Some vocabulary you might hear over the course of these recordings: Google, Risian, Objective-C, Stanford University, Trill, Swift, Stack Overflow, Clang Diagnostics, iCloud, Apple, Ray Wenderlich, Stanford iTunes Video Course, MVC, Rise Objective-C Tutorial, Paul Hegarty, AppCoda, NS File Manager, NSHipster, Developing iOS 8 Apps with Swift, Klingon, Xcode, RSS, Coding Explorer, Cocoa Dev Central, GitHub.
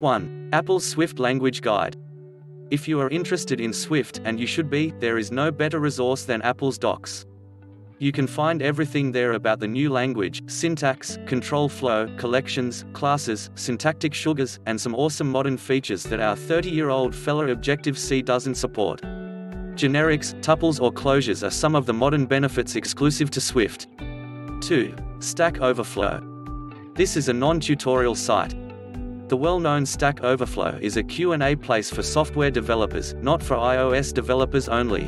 1. Apple's Swift Language Guide. If you are interested in Swift, and you should be, there is no better resource than Apple's Docs. You can find everything there about the new language, syntax, control flow, collections, classes, syntactic sugars, and some awesome modern features that our 30-year-old fella Objective-C doesn't support. Generics, tuples or closures are some of the modern benefits exclusive to Swift. 2. Stack Overflow. This is a non-tutorial site. The well-known Stack Overflow is a Q&A place for software developers, not for iOS developers only.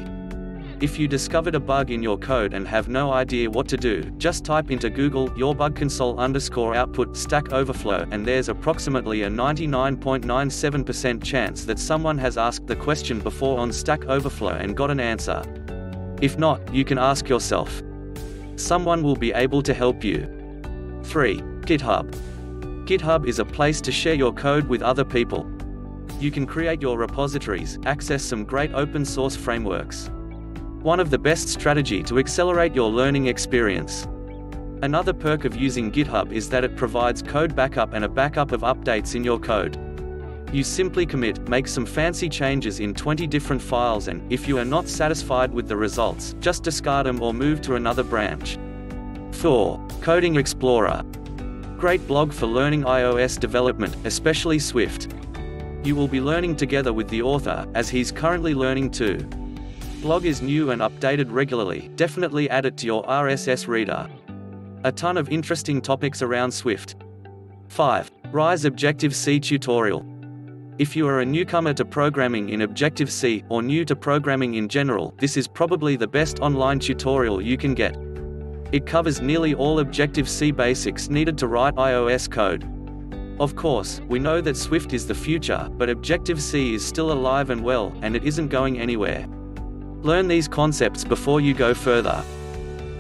If you discovered a bug in your code and have no idea what to do, just type into Google, your bug console _output Stack Overflow, and there's approximately a 99.97% chance that someone has asked the question before on Stack Overflow and got an answer. If not, you can ask yourself. Someone will be able to help you. 3. GitHub. GitHub is a place to share your code with other people. You can create your repositories, access some great open source frameworks. One of the best strategies to accelerate your learning experience. Another perk of using GitHub is that it provides code backup and a backup of updates in your code. You simply commit, make some fancy changes in 20 different files, and if you are not satisfied with the results, just discard them or move to another branch. 4. Coding Explorer. Great blog for learning iOS development, especially Swift. You will be learning together with the author, as he's currently learning too. Blog is new and updated regularly, definitely add it to your RSS reader. A ton of interesting topics around Swift. 5. Rise Objective-C Tutorial. If you are a newcomer to programming in Objective-C, or new to programming in general, this is probably the best online tutorial you can get. It covers nearly all Objective-C basics needed to write iOS code. Of course, we know that Swift is the future, but Objective-C is still alive and well, and it isn't going anywhere. Learn these concepts before you go further.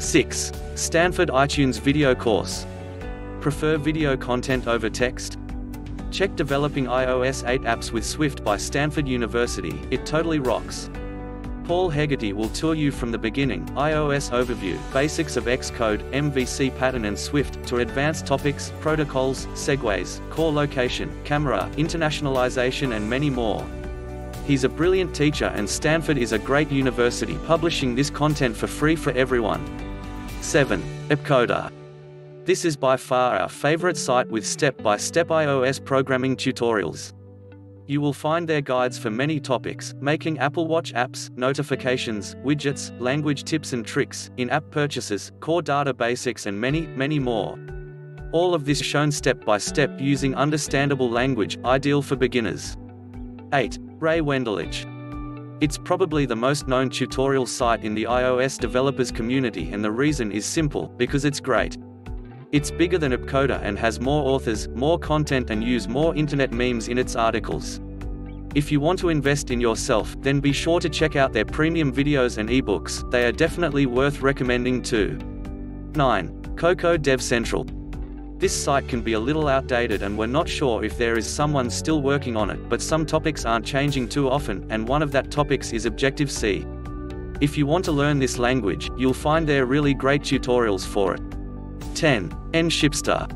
6. Stanford iTunes Video Course. Prefer video content over text? Check Developing iOS 8 Apps with Swift by Stanford University, it totally rocks. Paul Hegarty will tour you from the beginning, iOS overview, basics of Xcode, MVC pattern and Swift, to advanced topics, protocols, segues, core location, camera, internationalization and many more. He's a brilliant teacher and Stanford is a great university, publishing this content for free for everyone. 7. AppCoda. This is by far our favorite site with step-by-step iOS programming tutorials. You will find their guides for many topics, making Apple Watch apps, notifications, widgets, language tips and tricks, in-app purchases, core data basics and many, many more. All of this shown step by step using understandable language, ideal for beginners. 8. Ray Wenderlich. It's probably the most known tutorial site in the iOS developers community, and the reason is simple, because it's great. It's bigger than AppCoda and has more authors, more content and use more internet memes in its articles. If you want to invest in yourself, then be sure to check out their premium videos and ebooks, they are definitely worth recommending too. 9. Cocoa Dev Central. This site can be a little outdated and we're not sure if there is someone still working on it, but some topics aren't changing too often, and one of that topics is Objective-C. If you want to learn this language, you'll find there really great tutorials for it. 10. NSHipster.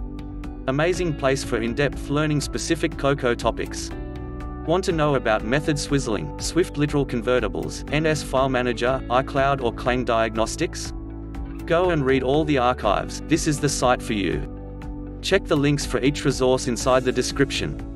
Amazing place for in-depth learning specific Cocoa topics. Want to know about method swizzling, Swift literal convertibles, NS File Manager, iCloud or Clang Diagnostics? Go and read all the archives, this is the site for you. Check the links for each resource inside the description.